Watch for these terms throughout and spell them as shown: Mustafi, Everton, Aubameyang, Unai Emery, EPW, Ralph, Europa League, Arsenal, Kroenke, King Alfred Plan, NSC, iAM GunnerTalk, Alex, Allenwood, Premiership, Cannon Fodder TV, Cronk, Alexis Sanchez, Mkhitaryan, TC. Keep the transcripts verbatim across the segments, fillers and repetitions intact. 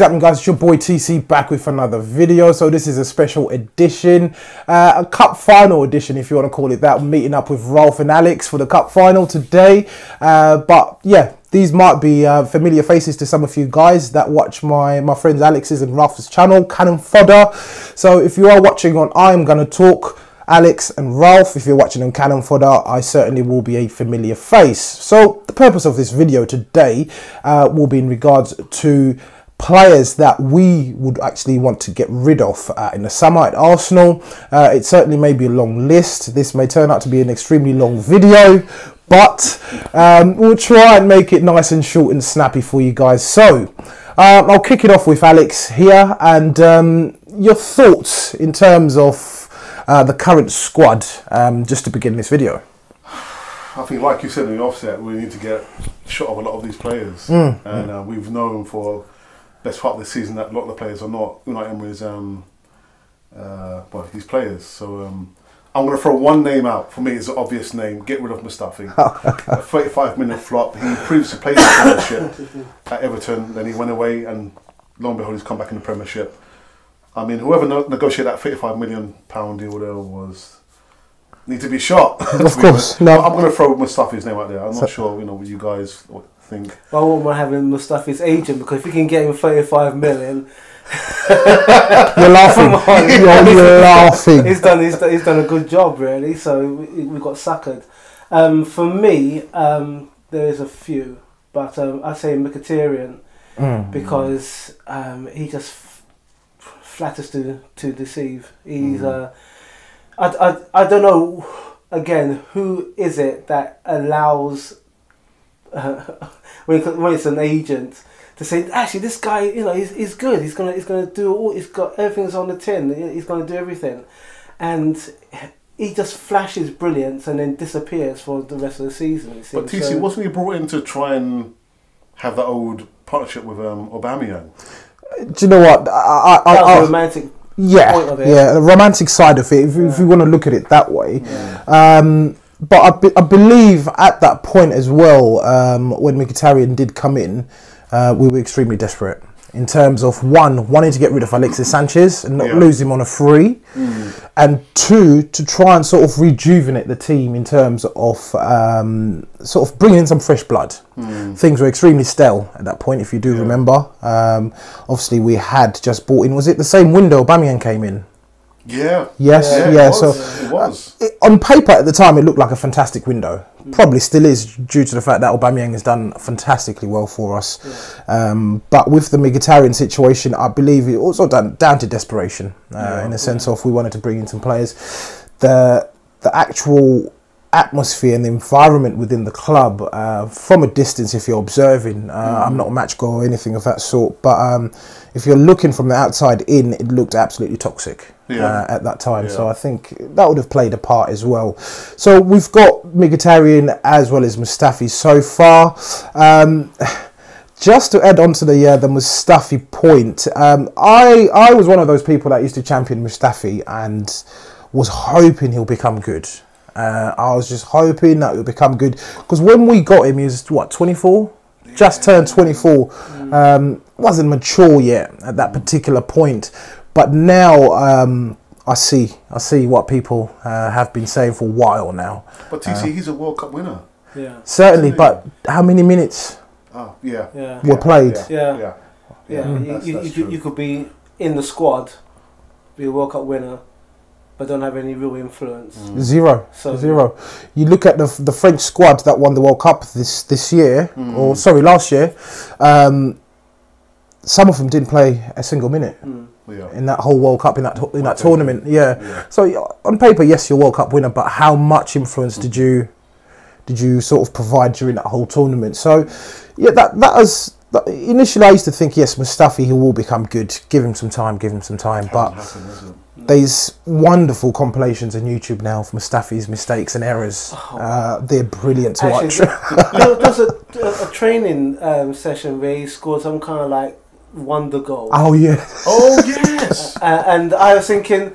What's happening, guys? It's your boy T C back with another video. So this is a special edition, uh, a cup final edition, if you want to call it that. I'm meeting up with Ralph and Alex for the cup final today. Uh, but yeah, these might be uh, familiar faces to some of you guys that watch my, my friends Alex's and Ralph's channel, Cannon Fodder. So if you are watching on I'm Gonna Talk, Alex and Ralph, if you're watching on Cannon Fodder, I certainly will be a familiar face. So the purpose of this video today uh, will be in regards to players that we would actually want to get rid of uh, in the summer at Arsenal. Uh, it certainly may be a long list. This may turn out to be an extremely long video, but um, we'll try and make it nice and short and snappy for you guys. So uh, I'll kick it off with Alex here, and um, your thoughts in terms of uh, the current squad, um, just to begin this video. I think, like you said in the offset, we need to get shot of a lot of these players. Mm. And uh, we've known for best part of the season that a lot of the players are not Unai Emery's, um, uh, well, his players. So um, I'm going to throw one name out. For me, it's an obvious name. Get rid of Mustafi. A thirty-five minute flop. He previously played in the Premiership at Everton. Then he went away, and lo and behold, he's come back in the Premiership. I mean, whoever negotiated that thirty-five million pound deal there was need to be shot. Of course. No. But I'm going to throw Mustafi's name out there. I'm not so sure, you know, what you guys think. I wouldn't mind having Mustafi's agent, because if you can get him thirty-five million, you're laughing. On, you're you're laughing. He's done, he's done. He's done a good job, really. So we, we got suckered. Um, for me, um, there is a few, but um, I say Mkhitaryan mm. because um, he just f flatters to to deceive. He's. Mm. Uh, I, I I don't know. Again, who is it that allows? Uh, when, when it's an agent to say, actually, this guy, you know, he's, he's good. He's gonna, he's gonna do all. He's got everything's on the tin. He's gonna do everything, and he just flashes brilliance and then disappears for the rest of the season. It seems. But T C, so, wasn't he brought in to try and have that old partnership with um, Aubameyang? Do you know what? I, I, that was I, I romantic. Yeah, point of it. Yeah, the romantic side of it. If, yeah. if you want to look at it that way. Yeah. Um, But I, be, I believe at that point as well, um, when Mkhitaryan did come in, uh, we were extremely desperate in terms of, one, wanting to get rid of Alexis Sanchez and not yeah. lose him on a free, mm. and two, to try and sort of rejuvenate the team in terms of um, sort of bringing in some fresh blood. Mm. Things were extremely stale at that point, if you do yeah. remember. Um, obviously, we had just bought in, was it the same window Aubameyang came in? Yeah. Yes. Yeah. yeah. It was. So it was. Uh, it, on paper at the time, it looked like a fantastic window. Mm. Probably still is, due to the fact that Aubameyang has done fantastically well for us. Yeah. Um, but with the Mkhitaryan situation, I believe it also done down to desperation, uh, yeah. in the sense yeah. of we wanted to bring in some players. The the actual atmosphere and the environment within the club, uh, from a distance, if you're observing, uh, mm. I'm not a match goer or anything of that sort, but um, if you're looking from the outside in, it looked absolutely toxic. Yeah. Uh, at that time, yeah. so I think that would have played a part as well. So we've got Mkhitaryan as well as Mustafi so far. Um, just to add on to the uh, the Mustafi point, um, I I was one of those people that used to champion Mustafi and was hoping he'll become good. Uh, I was just hoping that he'll become good, because when we got him, he was what, twenty-four. Just turned twenty-four, um, wasn't mature yet at that particular point, but now um, I see I see what people uh, have been saying for a while now. But T C, uh, he's a World Cup winner. Yeah, certainly. But how many minutes? Oh, yeah, yeah. were played? Yeah, yeah. yeah. yeah. yeah. yeah. You, you, you, you could be in the squad, be a World Cup winner, but don't have any real influence. Mm. Zero. So, Zero. You look at the the French squad that won the World Cup this this year, mm. or sorry, last year. Um, some of them didn't play a single minute mm. yeah. in that whole World Cup, in that in World that Cup. tournament. Yeah. yeah. So on paper, yes, you're a World Cup winner, but how much influence mm. did you did you sort of provide during that whole tournament? So yeah, that that was. Initially, I used to think, yes, Mustafi, he will become good. Give him some time, give him some time. But happen, there's wonderful compilations on YouTube now of Mustafi's mistakes and errors. Oh. Uh, they're brilliant to Actually, watch. There was a, a training um, session where he scored some kind of like wonder goal. Oh, yeah. Oh, yes. uh, and I was thinking,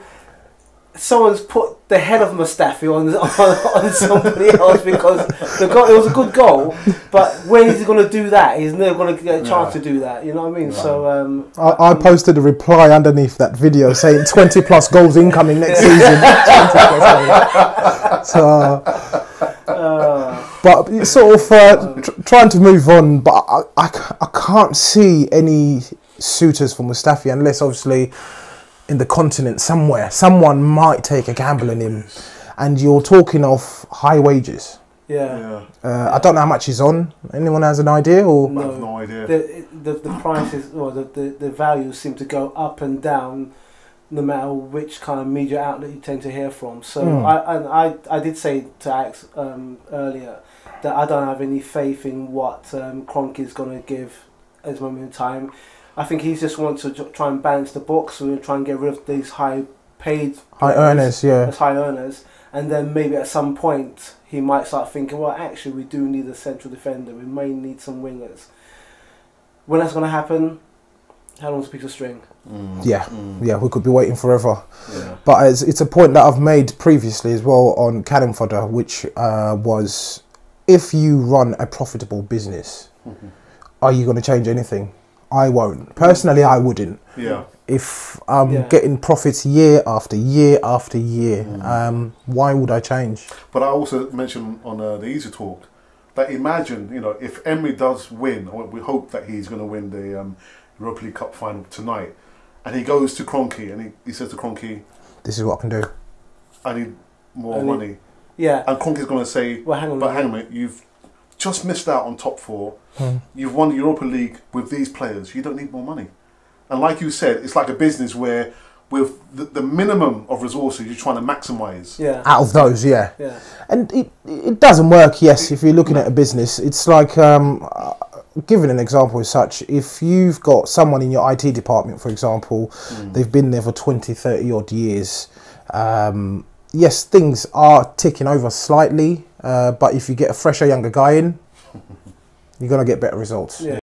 someone's put the head of Mustafi on, on, on somebody else because the goal, it was a good goal, but when he's going to do that, he's never going to get a chance no. to do that, you know what I mean? No. So um, I, I posted a reply underneath that video saying twenty plus goals incoming next season. So, uh, but it's sort of uh, tr trying to move on, but I, I, I can't see any suitors for Mustafi unless obviously in the continent somewhere someone might take a gamble on him, and you're talking of high wages. Yeah, yeah. Uh, yeah. I don't know how much he's on. Anyone has an idea? Or no, I have no idea. The the, the prices or the, the the values seem to go up and down, no matter which kind of media outlet you tend to hear from. So mm. I and I I did say to Alex um, earlier that I don't have any faith in what um, Cronk is going to give at this moment in time. I think he just wants to try and balance the books, so we'll try and get rid of these high-paid high earners, yeah, as high earners, and then maybe at some point he might start thinking, well, actually, we do need a central defender. We may need some wingers. When that's going to happen, how long's a piece of string? Mm. Yeah, mm. yeah, we could be waiting forever. Yeah. But it's, it's a point that I've made previously as well on Cannon Fodder, which uh, was, if you run a profitable business, mm-hmm. are you going to change anything? I won't. Personally, I wouldn't. Yeah. If I'm yeah. getting profits year after year after year, mm. um, why would I change? But I also mentioned on uh, the Easy Talk that imagine, you know, if Emery does win, or we hope that he's going to win the um, Europa League Cup final tonight, and he goes to Kroenke and he, he says to Kroenke, "This is what I can do. I need more I need, money." Yeah. And Kroenke's going to say, well, hang on "But hang on, minute, you've just missed out on top four. Hmm. You've won the Europa League with these players. You don't need more money." And like you said, it's like a business where with the, the minimum of resources, you're trying to maximise. Yeah. Out of those, yeah. yeah. And it, it doesn't work, yes, if you're looking at a business. It's like, um, giving an example as such, if you've got someone in your I T department, for example, mm. they've been there for twenty, thirty odd years. Um, yes, things are ticking over slightly. Uh, but if you get a fresher, younger guy in, you're going to get better results. Yeah.